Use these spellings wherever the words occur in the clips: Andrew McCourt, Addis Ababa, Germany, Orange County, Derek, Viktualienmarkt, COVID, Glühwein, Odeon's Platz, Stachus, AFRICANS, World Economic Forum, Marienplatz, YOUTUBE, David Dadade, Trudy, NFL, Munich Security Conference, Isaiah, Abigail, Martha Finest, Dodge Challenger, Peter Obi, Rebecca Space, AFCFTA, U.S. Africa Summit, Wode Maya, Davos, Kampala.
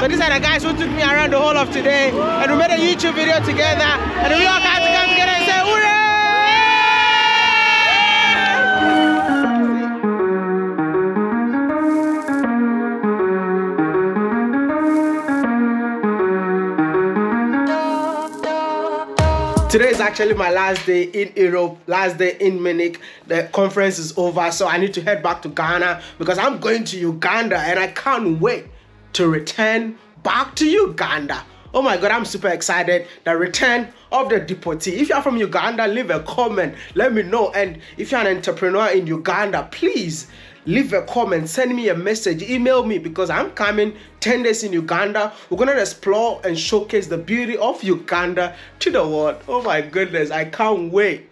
So these are the guys who took me around the whole of today, and we made a YouTube video together, and we all had to come together and say hooray! Today is actually my last day in Europe, last day in Munich. The conference is over, so I need to head back to Ghana because I'm going to Uganda and I can't wait to return back to Uganda. Oh my God, I'm super excited. The return of the deportee. If you're from Uganda, leave a comment, let me know. And if you're an entrepreneur in Uganda, please leave a comment, send me a message, email me, because I'm coming 10 days in Uganda. We're gonna explore and showcase the beauty of Uganda to the world. Oh my goodness, I can't wait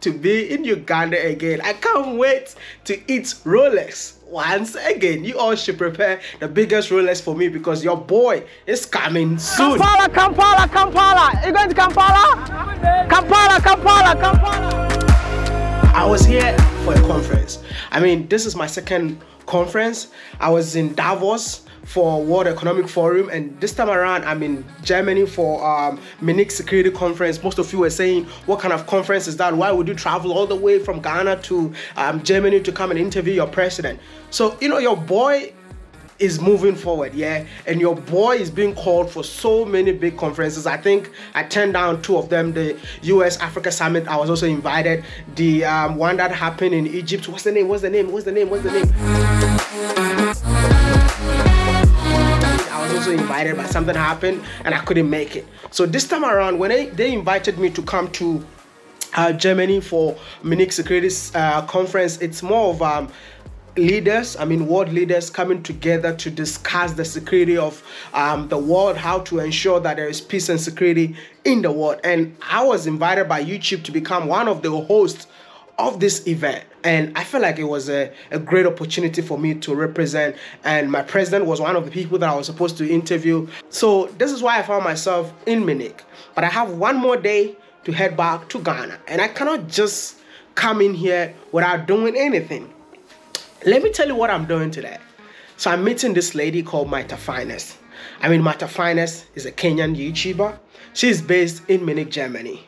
to be in Uganda again. I can't wait to eat Rolex once again. You all should prepare the biggest Rolex for me because your boy is coming soon. Kampala, Kampala, Kampala. You going to Kampala? Kampala, Kampala, Kampala. I was here for a conference. I mean, this is my second conference. I was in Davos for World Economic Forum, and this time around I'm in Germany for Munich Security Conference. Most of you were saying, what kind of conference is that? Why would you travel all the way from Ghana to Germany to come and interview your president? So, you know, your boy is moving forward, yeah? And your boy is being called for so many big conferences. I think I turned down two of them, the U.S. Africa Summit, I was also invited. The one that happened in Egypt, what's the name, what's the name, what's the name, what's the name? I was also invited, but something happened and I couldn't make it. So this time around, when they invited me to come to Germany for Munich Security Conference, it's more of leaders, I mean world leaders, coming together to discuss the security of the world, how to ensure that there is peace and security in the world. And I was invited by YouTube to become one of the hosts of this event, and I felt like it was a great opportunity for me to represent, and my president was one of the people that I was supposed to interview. So this is why I found myself in Munich, but I have one more day to head back to Ghana, and I cannot just come in here without doing anything. Let me tell you what I'm doing today. So I'm meeting this lady called Maita Fieness. I mean, Martha Finest is a Kenyan YouTuber. She's based in Munich, Germany.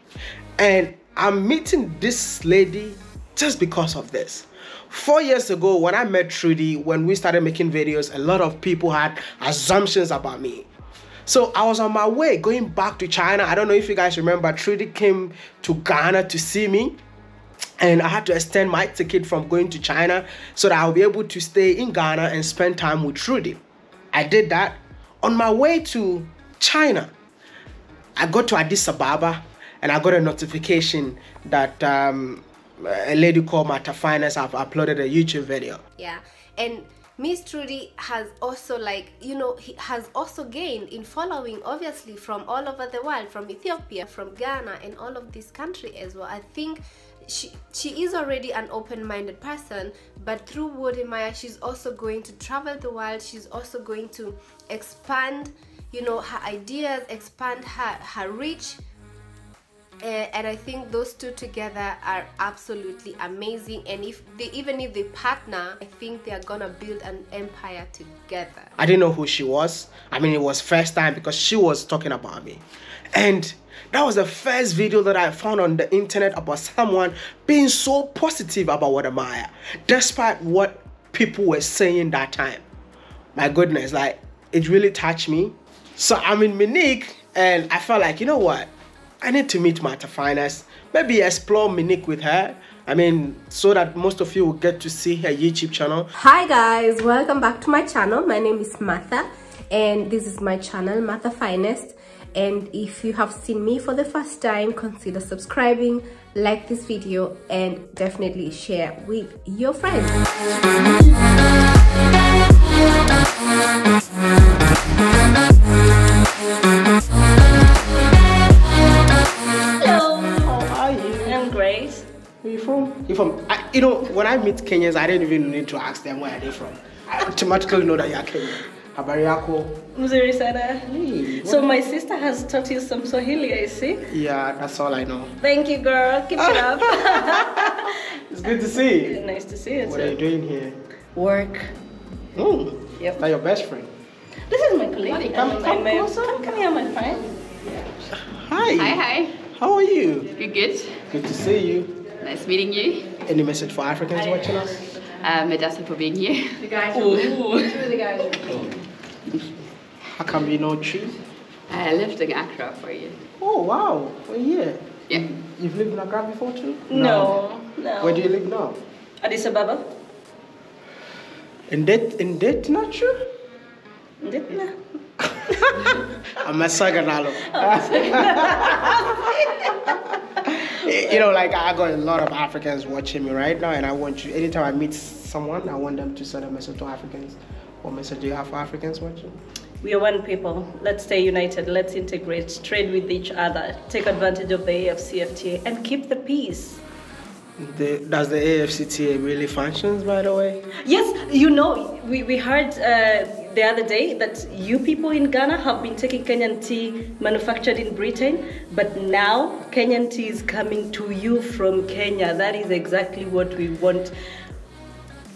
And I'm meeting this lady just because of this. 4 years ago, when I met Trudy, when we started making videos, a lot of people had assumptions about me. So I was on my way going back to China. I don't know if you guys remember, Trudy came to Ghana to see me, and I had to extend my ticket from going to China so that I'll be able to stay in Ghana and spend time with Trudy. I did that. On my way to China, I got to Addis Ababa and I got a notification that a lady called Martha Finest have uploaded a YouTube video. Yeah, and Miss Trudy has also, like, you know, he has also gained in following, obviously, from all over the world, from Ethiopia, from Ghana, and all of these countries as well. I think she is already an open-minded person, but through Wode Maya, she's also going to travel the world. She's also going to expand, you know, her ideas, expand her reach. And I think those two together are absolutely amazing. And if they, even if they partner, I think they are gonna build an empire together. I didn't know who she was. I mean, it was first time because she was talking about me. And that was the first video that I found on the internet about someone being so positive about Wode Maya, despite what people were saying that time. My goodness, like, it really touched me. So I'm in Munich and I felt like, you know what? I need to meet Martha Finest, maybe explore Munich with her. I mean, so that most of you will get to see her YouTube channel. Hi guys, welcome back to my channel. My name is Martha and this is my channel, Martha Finest. And if you have seen me for the first time, consider subscribing, like this video, and definitely share with your friends. You know, when I meet Kenyans, I didn't even need to ask them where they're from. I automatically know that you're Kenyan. Habariako. Mzuri sana. Hey, so my sister has taught you some Swahili, I see. Yeah, that's all I know. Thank you, girl. Keep it up. It's good to see you. Nice to see you. What are you doing here? Work. You're your best friend. This is my colleague. Come Bonsoir, come here, my friend. Hi. Hi, hi. How are you? Good, good. Good to see you. Nice meeting you. Any message for Africans watching us? Medasa for being here. The guys are the guys. How come you know Trudy? I lived in Accra for a year. Oh, wow. For a year? Yeah. You've lived in Accra before too? No. No. Where do you live now? Addis Ababa. In that nature? In that na. I'm a Saganalo. You know, like I got a lot of Africans watching me right now, and I want you. Anytime I meet someone, I want them to send a message to Africans. What message do you have for Africans watching? We are one people. Let's stay united. Let's integrate. Trade with each other. Take advantage of the AFCFTA and keep the peace. Does the AFCFTA really functions, by the way? Yes, you know, we heard the other day that you people in Ghana have been taking Kenyan tea manufactured in Britain, but now Kenyan tea is coming to you from Kenya. That is exactly what we want.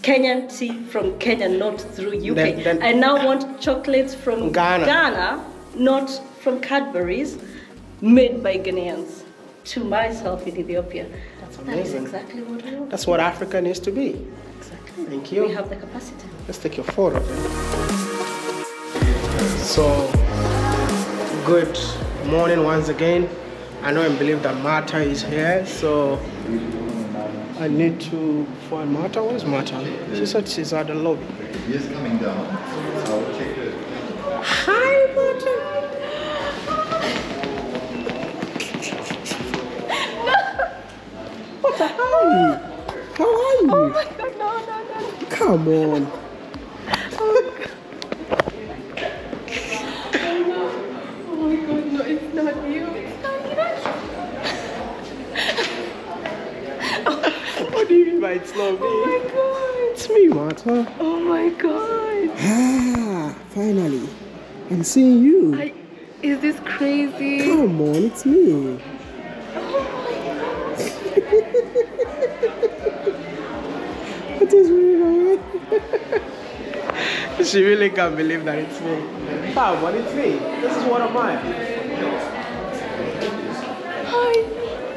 Kenyan tea from Kenya, not through UK. Then, I now want chocolates from Ghana, not from Cadbury's, made by Ghanaians. To myself in Ethiopia. That's amazing. That is exactly what we want. That's what Africa needs to be. Exactly. Thank you. We have the capacity. Let's take your photo. So, good morning once again. I know and believe that Martha is here, so I need to find Martha. Where's Martha? She said she's at the lobby. Yes, coming down. I'll check it. Hi, Martha. How are you? How are you? Oh my God, no, no, no. Come on. Oh my God, no, it's not you. It's not you. What do you mean by it's not me? Oh my God. It's me, Martha. Oh my God. Ah, finally. I'm seeing you. Is this crazy? Come on, it's me. It is really right. She really can't believe that it's me. Ah, but it's me. This is one of mine. Hi.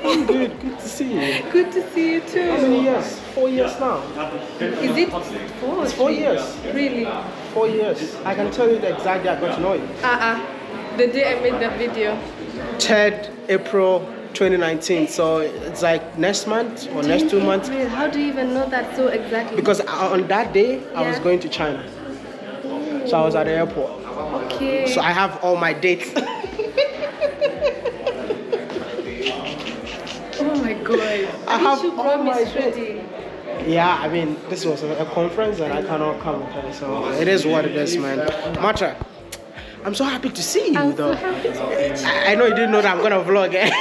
I'm good. Good to see you. Good to see you too. How many years? 4 years now. Is it? Four? It's 4 years. Really? 4 years. I can tell you the exact day I got to know you. The day I made that video. 3rd April. 2019, so it's like next month or next 2 months. How do you even know that so exactly? Because on that day, yeah. I was going to China. Ooh. So I was at the airport. Okay. So I have all my dates. Oh my God. I have you all my dates. Yeah, I mean, this was a conference and I cannot come, okay? So it is what it is, man. Martha, I'm so happy to see you, though. So happy to see you. I know you didn't know that I'm gonna vlog, eh?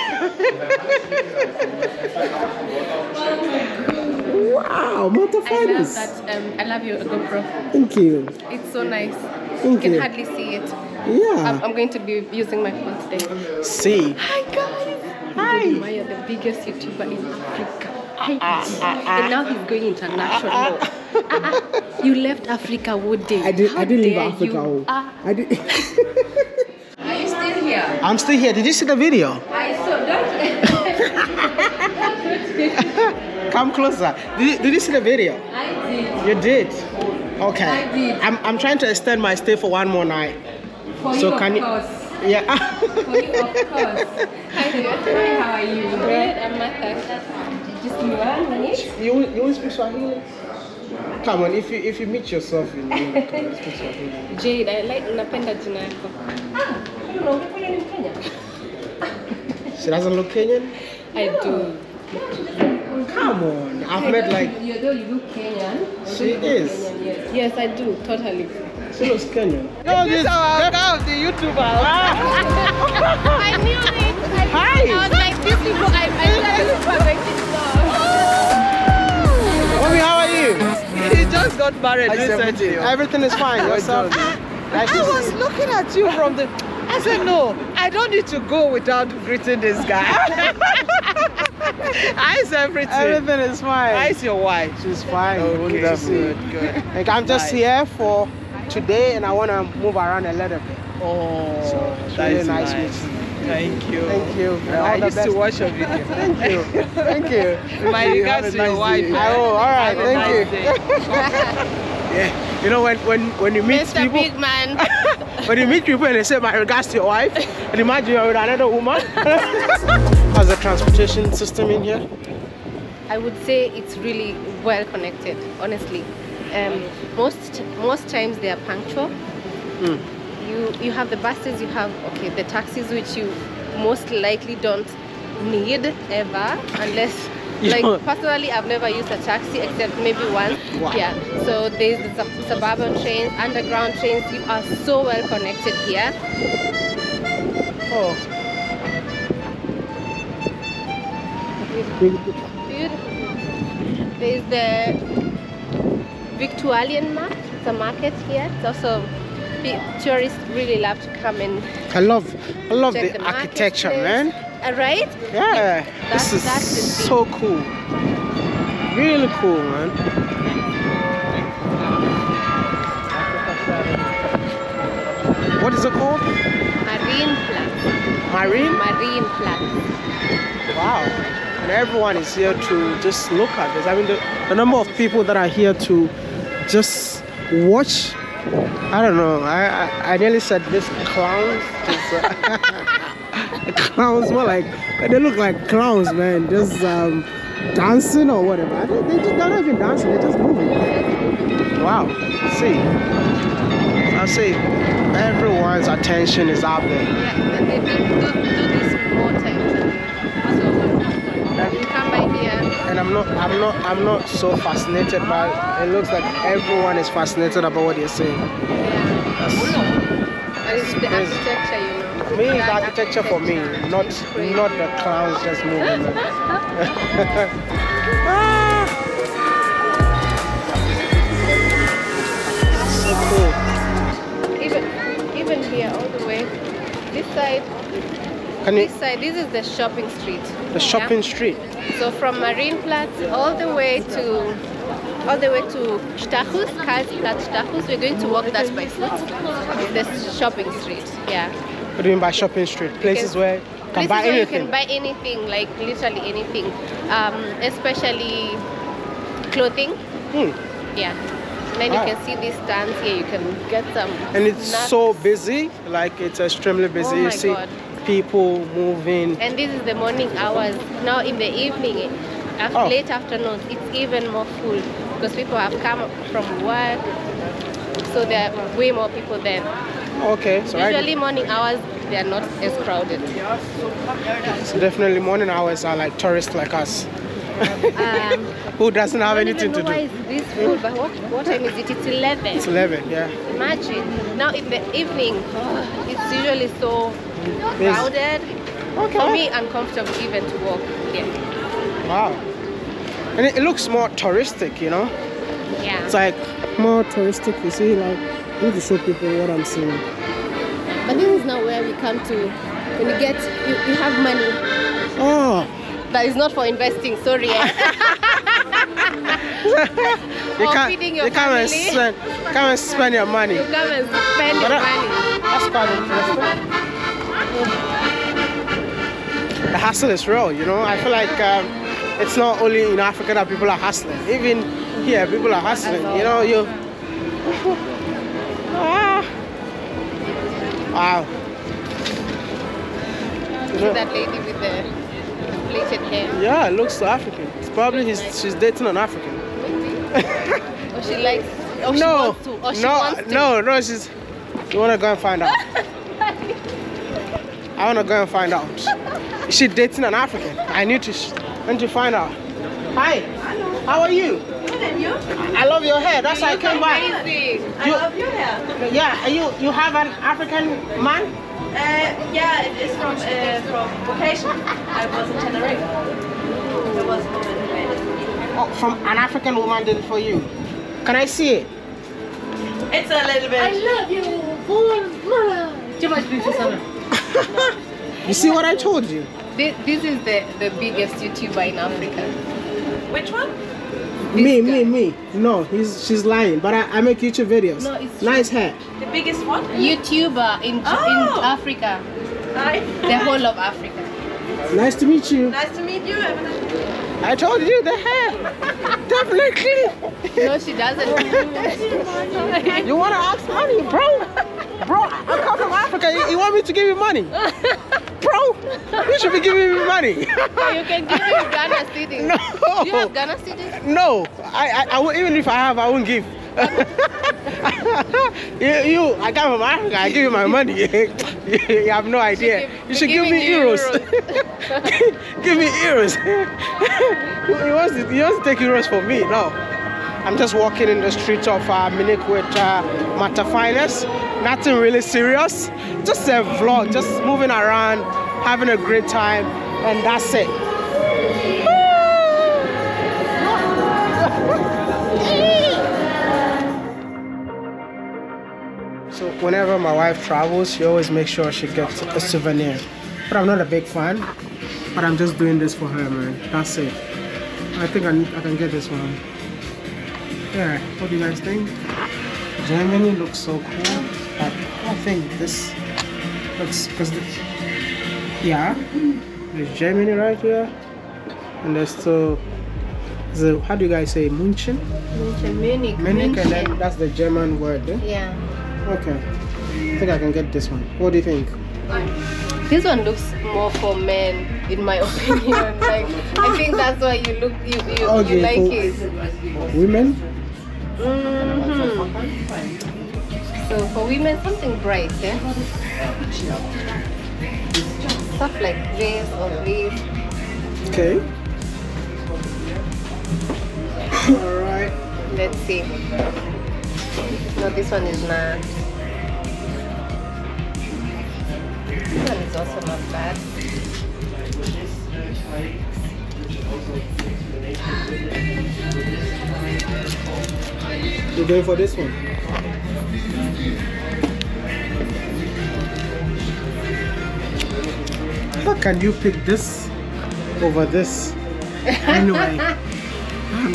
Wow, Martha Finest. I love that. I love your GoPro. Thank you. It's so nice. Thank you. You can hardly see it. Yeah. I'm going to be using my phone today. See. Hi guys. Hi. Wode Maya, the biggest YouTuber in Africa. And now he's going international. You left Africa, Wode. I didn't leave Africa. I did. Are you still here? I'm still here. Did you see the video? I saw. Don't. Come closer. Did you see the video? I did. You did. Okay. I did. I'm trying to extend my stay for one more night. For so you, can of course. Yeah. For you, of course. Hi there. How are you? Good. I'm Martha. Just give me 1 minute. You will speak Swahili. Come on, if you meet yourself in Munich, Jade, I like napenda jina yako. Ah, you know, ni Kenya. She doesn't look Kenyan? I do. Come on, I've met like... You look Kenyan. She is. Kenyan, yes. Yes, I do, totally. She looks Kenyan. No, this is our girl, the YouTuber. I knew it. Hi. I was like, these people, I love this. Mommy, how are you? He just got married recently. Everything is fine. I was looking at you from the... I said, no, I don't need to go without greeting this guy. How's everything? Everything is fine. How's your wife? She's fine. Okay, good. Like, I'm just here for today and I want to move around a little bit. Oh, so it's that really is nice meeting you. Thank you. Thank you. And I used to watch your video. Thank you. Thank you. My regards to your wife. Oh, all right. Thank you. Yeah. You know when you meet Mr. people, big man. When you meet people and they say my regards to your wife, and imagine you're with another woman. How's the transportation system in here? I would say it's really well connected, honestly. Most times they are punctual. Mm. You have the buses, you have the taxis, which you most likely don't need ever, unless personally I've never used a taxi except maybe once. Wow. Yeah. So there's the suburban trains, underground trains. You are so well connected here. Oh, beautiful. Beautiful. There's the Viktualienmarkt, the market here. It's also tourists really love to come in. I love the architecture, man. Right? Yeah. This is so cool. Really cool, man. What is it called? Marienplatz. Marienplatz. Wow. And everyone is here to just look at this. I mean, the number of people that are here to just watch. I don't know. I nearly said this clowns. Clowns, more like they look like clowns, man. Just dancing or whatever. They're not even dancing. They're just moving. Wow. I see. Everyone's attention is out there. Yeah, and they do this more times. So you come by here. And I'm not so fascinated, but it looks like everyone is fascinated about what you're saying. But it's the architecture, you know. Me, it's architecture for me, not the clowns just moving. So cool. Even here, all the way this side. This is the shopping street. The shopping street. So from Marienplatz all the way to Stachus, Karlsplatz Stachus, we're going to walk that by foot. The shopping street, yeah. What do you mean by shopping street? Places where you can buy anything, like literally anything, especially clothing. Hmm. Yeah. And then you can see these stands here. You can get some. And it's so busy, like it's extremely busy. Oh my God. People moving, and this is the morning hours. Now in the evening, late afternoon, it's even more full because people have come from work, so there are way more people there. Okay, so usually morning hours they are not as crowded. So definitely morning hours are like tourists like us. Who doesn't have anything to do? Why is this full? But what time is it? It's 11. It's 11, yeah. Imagine now in the evening, it's usually so crowded. Okay. For me, uncomfortable even to walk here. Wow. And it looks more touristic, you know? Yeah. It's like more touristic. You see, like, I need to show people what I'm seeing. But this is not where we come to. When you get, you have money. Oh. That is not for investing, sorry. you come and spend your money. You come and spend your money. That's quite interesting. The hustle is real, you know. I feel like it's not only in Africa that people are hustling. Even here, people are hustling. You know, wow. You know that lady with the plated hair. Yeah, it looks so African. It's probably she's dating an African. Or she likes. Or she wants to. Or she wants to. No. You wanna go and find out. I want to go and find out. Is she dating an African? I need to find out. Hi. Hello. How are you? Good, and you? I love your hair. That's why I came by. I love your hair. Yeah. Are you have an African man? Yeah. It is from vocation. I was in Tenerife. There was a woman who made it. Oh, from an African woman did it for you. Can I see it? It's a little bit. I love you, woman. Too much beauty, Sana. You see what I told you? This is the biggest YouTuber in Africa. Which one? Me. No, she's lying. But I make YouTube videos. No, it's nice hair. The biggest one? YouTuber in Africa. Hi. The whole of Africa. Nice to meet you. Nice to meet you. I told you the hair. Definitely. No, she doesn't. You want to ask money, bro? Bro, I come from Africa. You want me to give you money? Bro, you should be giving me money. You can give me Ghana cities. No. Do you have Ghana cities? No. I even if I have, I won't give. I come from Africa, I give you my money. You have no idea. You should give me euros. Give me euros. He wants to take euros for me. No. I'm just walking in the street of Munich with Martha Finest. Nothing really serious. Just a vlog, just moving around, having a great time, and that's it. So whenever my wife travels, she always makes sure she gets a souvenir. But I'm not a big fan, but I'm just doing this for her, man. That's it. I think I can get this one. Yeah, what do you guys think? Germany looks so cool, but I think this looks, there's Germany right here, and there's still, how do you guys say, München? Munich, and then that's the German word, eh? Yeah. Okay, I think I can get this one. What do you think? This one looks more for men, in my opinion. Like, I think that's why you like it. Women? Mm-hmm. So for women, something bright, eh? Stuff like this or this. Okay. All right. Let's see. No, this one is not. This one is also not bad. You're going for this one? How can you pick this over this? Anyway,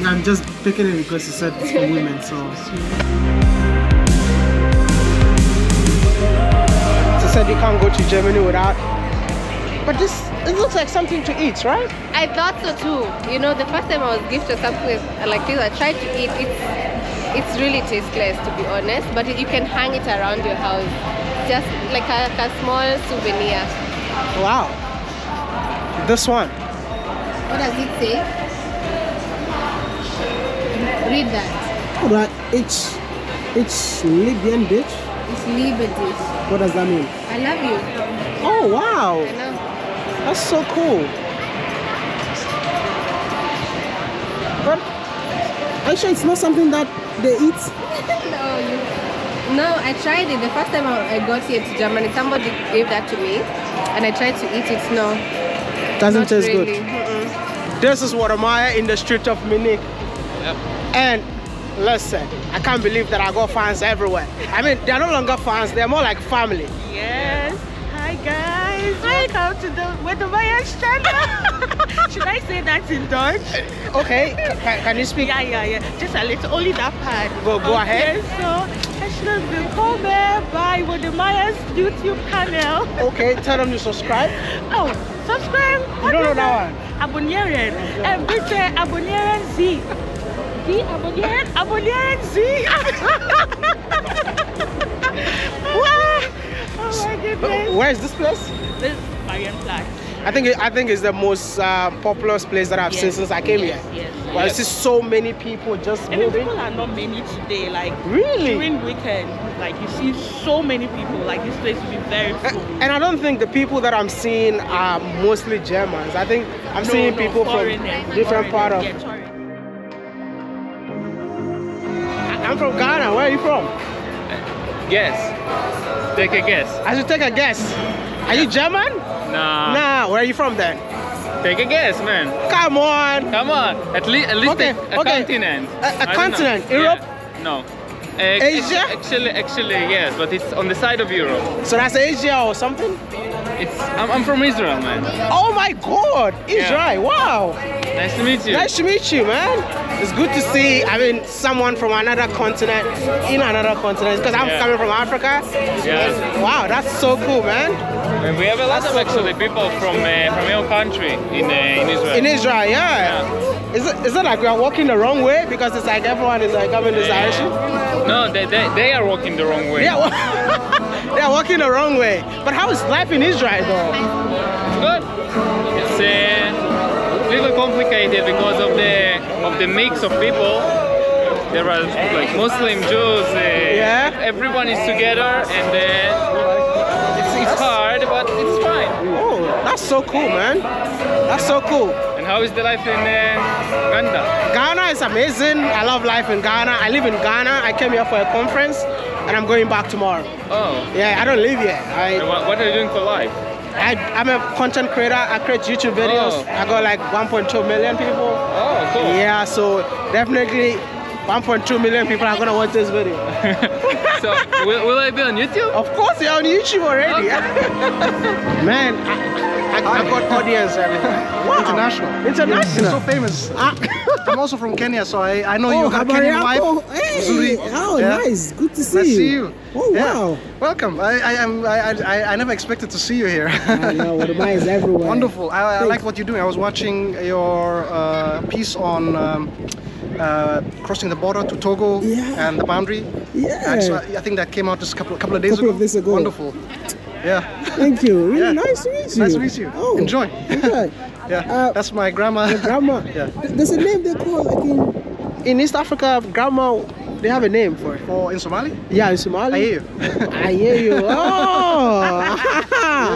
I'm just picking it because you said it's for women, so. Said you can't go to Germany without, but it looks like something to eat, right? I thought so too. You know, the first time I was gifted something like this, I tried to eat. It's really tasteless, to be honest, but you can hang it around your house, just like a small souvenir. Wow. This one. What does it say? Read that. But it's Libyan dish. It's Libyan dish. What does that mean? I love you. Oh wow! I know. That's so cool. But are you sure it's not something that they eat? No, I tried it the first time I got here to Germany. Somebody gave that to me, and I tried to eat it. No, doesn't taste really good. This is Wode Maya in the street of Munich. Yep. And listen, I can't believe that I got fans everywhere. I mean, they're no longer fans, they're more like family. Yes. Hi guys, welcome to the Wode Maya channel. Should I say that in Dutch? Okay, can you speak? Yeah. Just a little, only that part. Go ahead. So, herzlich willkommen by Wode Maya's YouTube channel. Okay, tell them to subscribe. Oh, subscribe. You don't know that one. Abonneren. And bitte abonneren Sie. Abonneren Sie! Oh my goodness! Where is this place? This is Marienplatz. I think it's the most popular place that I've seen since I came here. Yes. Well, I see so many people just moving. People are not many today. Like really, during weekend, like you see so many people. Like this place will be very full. And I don't think the people that I'm seeing are mostly Germans. I think I'm seeing people from different part of. Yeah, I'm from Ghana. Where are you from? Guess. Take a guess. I should take a guess. Are you German? Nah. Where are you from then? Take a guess, man. Come on. At least a continent. A continent. Europe? Yeah. No. Asia? Actually, yes, but it's on the side of Europe. So that's Asia or something? I'm from Israel, man. Oh my God, Israel! Yeah. Wow. Nice to meet you. Nice to meet you, man. It's good to see, I mean, someone from another continent in another continent, because I'm coming from Africa. Yeah. Wow, that's so cool, man. And we have a lot of people from your country in Israel. In Israel, yeah. Is it like we are walking the wrong way, because it's like everyone is like having this issue? No, they are walking the wrong way. Yeah, they are walking the wrong way. But how is life in Israel though? Good. It's a little complicated because of the mix of people. There are like Muslim, Jews, everyone is together, and it's hard, but it's fine. Oh, that's so cool, man. That's so cool. And how is the life in Ghana? Ghana is amazing. I love life in Ghana. I live in Ghana. I came here for a conference, and I'm going back tomorrow. Oh. Yeah, I don't live here. What are you doing for life? I'm a content creator. I create YouTube videos. Oh. I got like 1.2 million people. Oh, cool. Yeah, so definitely 1.2 million people are gonna watch this video. So will I be on YouTube? Of course, you're on YouTube already. Okay. Man, I got audience. Wow. International. International. You're so famous. I'm also from Kenya, so I know you have Kenyan wife. Hey. Oh, nice. Good to see you. Nice to see you. Oh, wow. Welcome. I never expected to see you here. I know, Wode Maya is everywhere. Wonderful. I like what you're doing. I was watching your piece on crossing the border to Togo and the boundary. Yeah. So I think that came out just a couple of days ago. Wonderful. Yeah. Thank you. Really nice to meet you. Nice to meet you. Oh. Enjoy. Enjoy. That's my grandma. Your grandma. There's a name they call, I think. In East Africa, grandma, they have a name for it. Oh, in Somali? Yeah, in Somali. I hear you. Oh!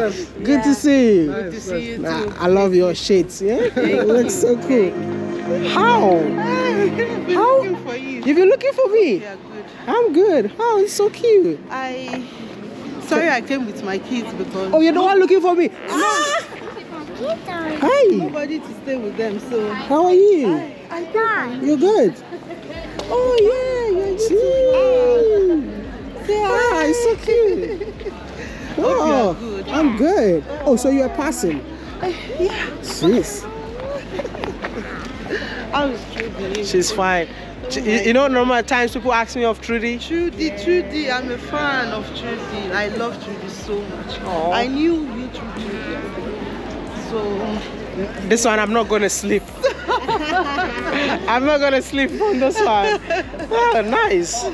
Yes. Good to see you. Good to see you too. I love your shades. Yeah? It looks so cool. How? How? You've been looking for me? Yeah, good. I'm good. Oh, it's so cute. Sorry, I came with my kids because... Oh, you're the one looking for me? Ah! Hi! Nobody to stay with them, so... How are you? I'm fine. You're good? Oh, yeah, you're cute. Ah, it's so cute. Oh, good. I'm good. Oh, so you're passing? Yeah. Jeez. I'm Trudy. She's fine. You know, normal times people ask me of Trudy. Trudy, I'm a fan of Trudy. I love Trudy so much. Aww. I knew you through Trudy. So this one, I'm not gonna sleep. I'm not gonna sleep on this one. Oh, nice.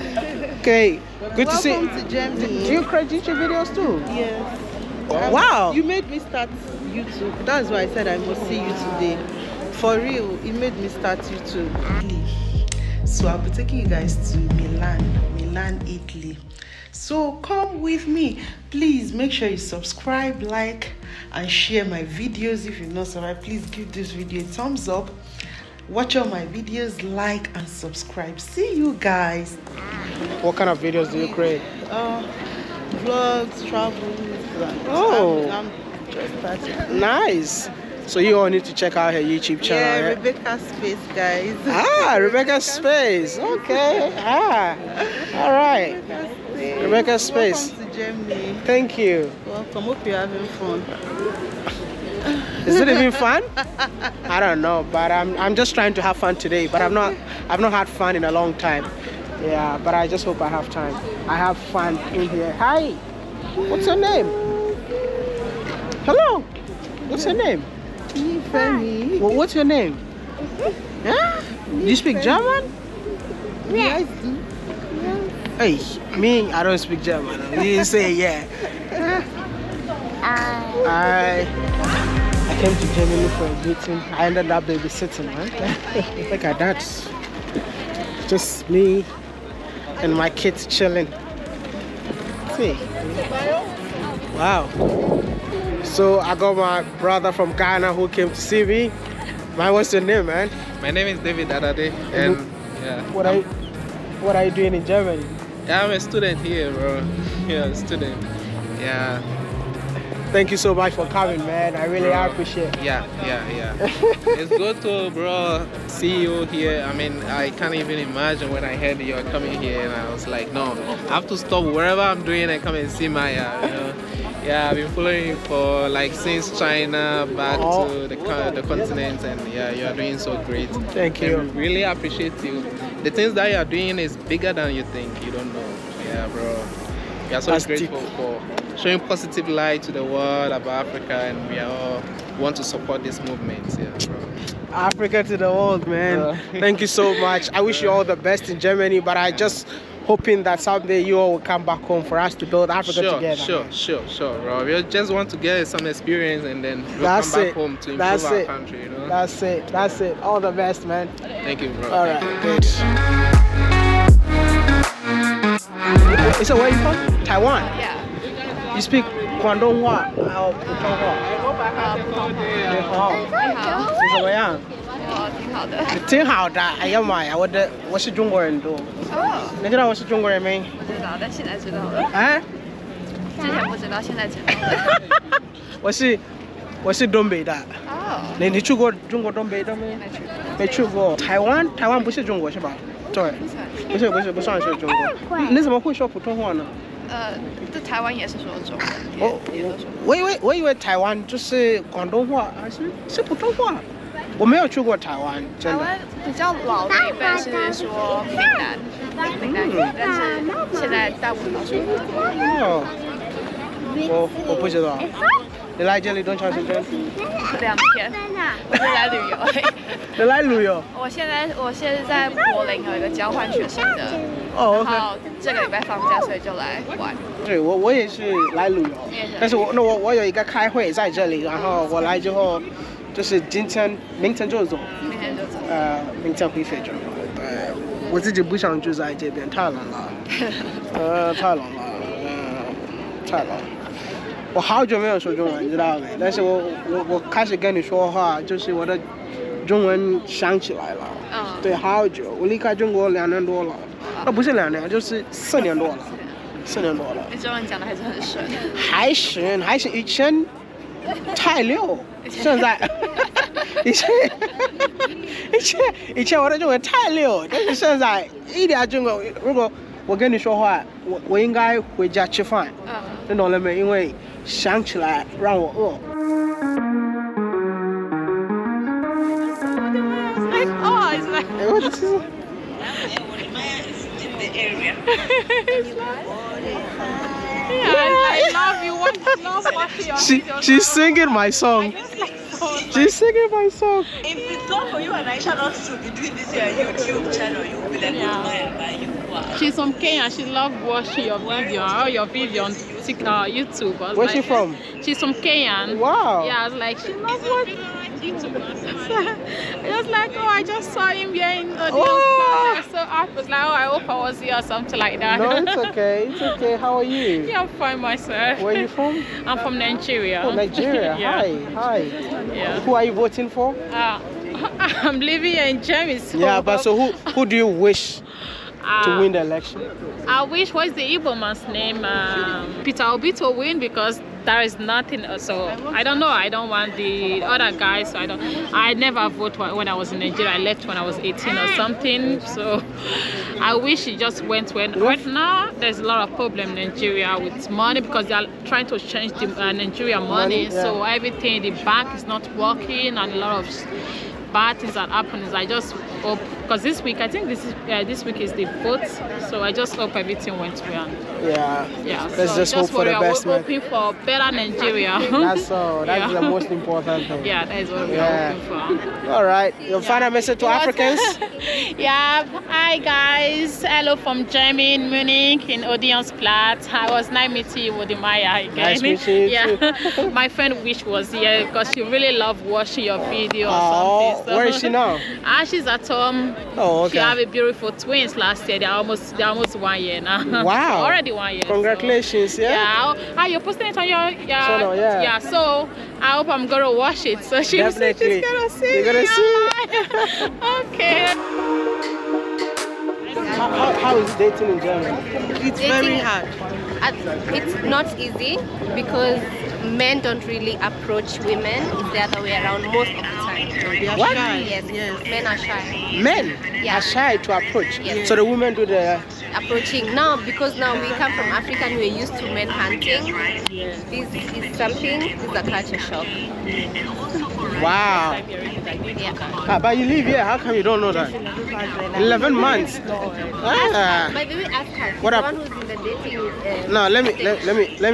Okay, good to see you. Welcome to Germany. Do you create YouTube videos too? Yes. Wow. You made me start YouTube. That's why I said I must see you today. For real, it made me start YouTube. So I'll be taking you guys to Milan, Italy. So come with me. Please make sure you subscribe, like, and share my videos. If you've not subscribed, please give this video a thumbs up. Watch all my videos, like, and subscribe. See you guys. What kind of videos do you create? Vlogs, travels. Oh, I'm just starting. Nice. So you all need to check out her YouTube channel. Yeah, Rebecca Space, guys. Ah, Rebecca Space. Okay. Ah. All right. Rebecca Space. Welcome to Germany. Thank you. Welcome. Hope you're having fun. Is it even fun? I don't know, but I'm just trying to have fun today. But I've not had fun in a long time. Yeah, but I just hope I have time. I have fun in here. Hi. What's your name? Hello. What's your name? Well, what's your name? Yeah? Do you speak German? Yes. Hey, me, I don't speak German. You say yeah. I came to Germany for a meeting. I ended up babysitting, right? Look at that. Just me and my kids chilling. See? Wow. So I got my brother from Ghana who came to see me. Man, what's your name, man? My name is David Dadade, and what are you doing in Germany? Yeah, I'm a student here, bro. Yeah, a student. Yeah. Thank you so much for coming, man. I really appreciate it. Yeah. It's good to, bro, see you here. I mean, I can't even imagine when I heard you are coming here, and I was like, no, I have to stop wherever I'm doing and come and see Maya, you know. Yeah, I've been following you for like since China back to the continent, and yeah, you are doing so great. Thank you. And really appreciate you. The things that you are doing is bigger than you think. You don't know. Yeah, bro. We are so grateful for showing positive light to the world about Africa, and we are all want to support this movement. Yeah, bro. Africa to the world, man. Thank you so much. I wish you all the best in Germany, but I just hoping that someday you all will come back home for us to build Africa together. Sure, bro. We just want to get some experience, and then we'll come back home to improve our country. You know? That's it. All the best, man. Thank you, bro. All right. Good. So where are you from? Taiwan? Yeah. You speak Guangdonghua? Putonghua. 挺好的， 哎呀妈呀，我是中国人都。哦。你知道我是中国人没？不知道，但现在知道了。哎？之前不知道，现在知道了。我是东北的。哦。你去过中国东北的没？没去过。台湾不是中国是吧？对。不是，不算是中国。你怎么会说普通话呢？在台湾也是说中文。我以为台湾就是广东话，还是普通话？ 我没有去过台湾，真的。台湾比较老的一辈是说闽南语，但是现在大部分都是。哦，我不知道。你来这里多长时间？2天，我是来旅游。你来旅游？我现在在柏林有一个交换学生的，然后这个礼拜放假，所以就来玩。对，我也是来旅游，但是我有一个开会在这里，然后我来之后。 就是今天、明天就走，明天回非洲。我自己不想住在这边，太冷了，太冷了。我好久没有说中文，知道没？但是我开始跟你说话，就是我的中文想起来了。对，好久，我离开中国2年多了，不是2年，就是4年多了，4年多了。你中文讲的还是很顺。还是以前太溜。 以前我的中文太溜，但是现在一点中国。如果我跟你说话，我应该回家吃饭，你懂了没？因为想起来让我饿。She's singing my song. She's singing my song. If it's not for you and Aisha not to be doing this on your YouTube channel, you will be like, yeah. She's from Kenya. She loves watching your video, all your video on YouTube. Where's she from? She's from Kenya. Wow. Yeah, I was like, she loves watching YouTube. I was like, oh, I just saw him here in Odeon's Platz. So I was like, oh, I hope I was here or something like that. No, it's okay. It's okay. How are you? Yeah, I'm fine myself. Where are you from? I'm from Nigeria. Oh, Nigeria. Yeah. Hi. Yeah. Who are you voting for? I'm living here in Germany. So yeah, but so who do you wish to win the election? I wish was the Igbo man's name, Peter Obi, to win, because there is nothing. So I don't know. I don't want the other guy. So I don't. I never voted when I was in Nigeria. I left when I was 18 or something. So I wish he just went. Right now, there's a lot of problem in Nigeria with money, because they are trying to change the Nigeria money. Yeah. So everything, the bank is not working, and a lot of bad things are happening. I just hope, because this week, I think this week is the vote, so I just hope everything went well. Yeah. Yeah. Let's just hope for the best, man. Hoping for better Nigeria. That's all. That's the most important thing. Yeah, that is what we are hoping for. All right. Your final message to Africans? Yeah. Hi guys. Hello from Germany, in Munich, in Odeon's Platz. I was nice meeting you, Wode Maya, again. Nice meeting you. Yeah. My friend Wish was here because she really loved watching your videos. Oh, where is she now? She's at home. Oh, okay. She have a beautiful twins last year. They're almost 1 year now. Wow. Already 1 year. Congratulations. So, yeah. Are you posting it on your channel? Yeah. So I hope I'm gonna watch it. So she's gonna see. You're gonna see. Okay. How is dating in Germany? It's very hard. It's not easy because men don't really approach women. It's the other way around most of the time. They are what? Shy. Yes. Yes, men are shy. Men are shy to approach. Yes. So the women do the approaching now, because now we come from Africa and we're used to men hunting. Yes. This is something. This is a culture shock. Wow. Yeah. But you live here. How come you don't know that? 11 months. By the way, ask her. What up? The one who's in the dating. No, let me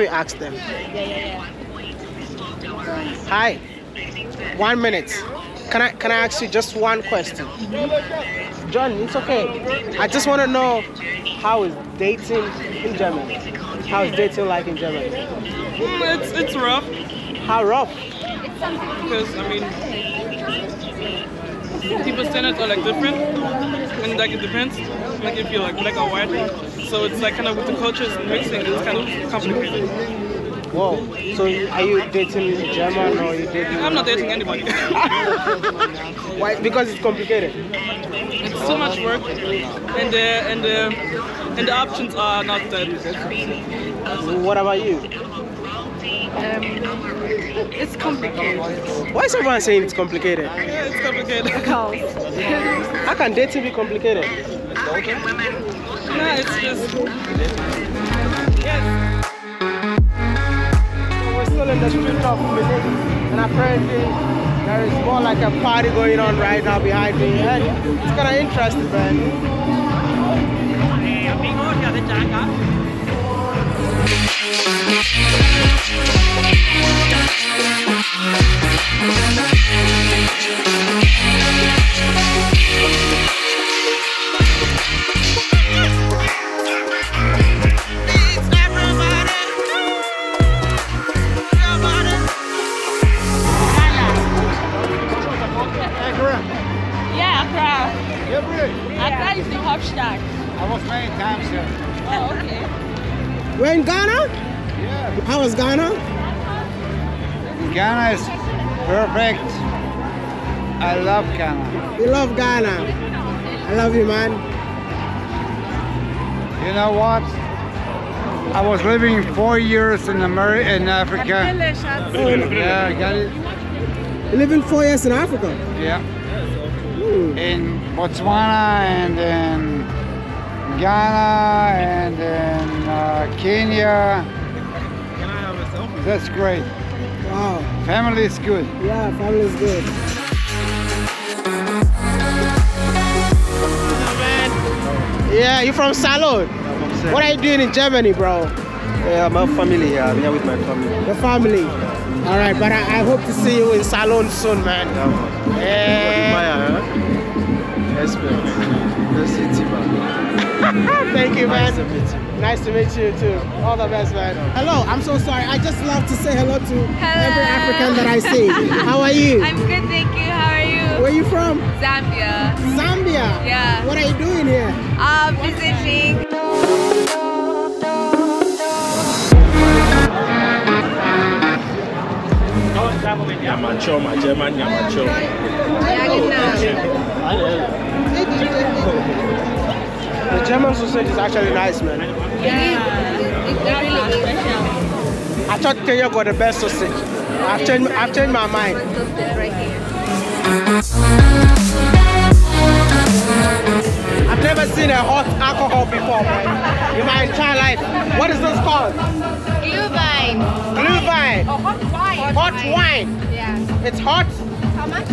ask them. Yeah. Hi. 1 minute. Can I ask you just one question? Mm-hmm. John, it's okay. I just want to know, how is dating in Germany? How is dating like in Germany? It's rough. How rough? Because, I mean, people's standards are like different, and like it depends, like if you're like black or white, so it's like kind of with the cultures mixing, it's kind of complicated. Whoa, so are you dating German or are you dating... I'm not dating anybody. Why? Because it's complicated? It's so much work, and the options are not that. What about you? It's complicated. Why is everyone saying it's complicated? Yeah, it's complicated. How can dating be complicated? No, it's just... Yes. So we're still in the street of Munich, and apparently there is more like a party going on right now behind me, and it's kind of interesting, man. I was many times here. Oh, okay. We're in Ghana? Yeah. How is Ghana? Ghana is perfect. I love Ghana. You love Ghana. I love you, man. You know what? I was living 4 years in America, in Africa. Yeah, I got it. You living 4 years in Africa? Yeah. Ooh. In Botswana and in Ghana and in Kenya. That's great. Wow. Family is good. Yeah, family is good. Yeah, you from Salon? What are you doing in Germany, bro? Yeah, my family. Yeah, I'm here with my family. The family. All right, but I hope to see you in Salon soon, man. Yeah. Thank you, man. Nice to meet you too. All the best, man. Hello, I'm so sorry. I just love to say hello to every African that I see. How are you? I'm good, thank you. How are you? Where are you from? Zambia. Zambia? Yeah. What are you doing here? Visiting. Yamacho, my German Yamacho. The German society is actually nice, man. Yeah, it's really special. I thought Kenya got the best sausage. I've changed my mind. I've never seen a hot alcohol before, man. In my entire life. What is this called? Glühwein. Glühwein. Oh, hot wine. Hot wine. Yeah. It's hot. How much?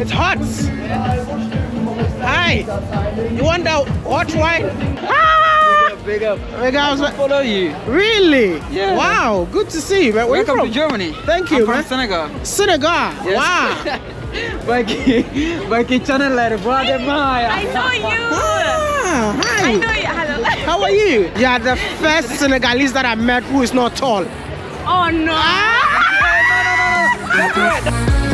It's hot. Hi. You want that hot wine? Ah! Big up. I follow you. Really? Yeah. Wow. Good to see you, man. Where Welcome you from? To Germany. Thank you, man. I'm from Senegal. Senegal. Yes. Wow. Becky channel like Wode Maya. I know you. Ah, hi. I know you. Hello. How are you? You are the first Senegalese that I met who is not tall. Oh no. Ah! No.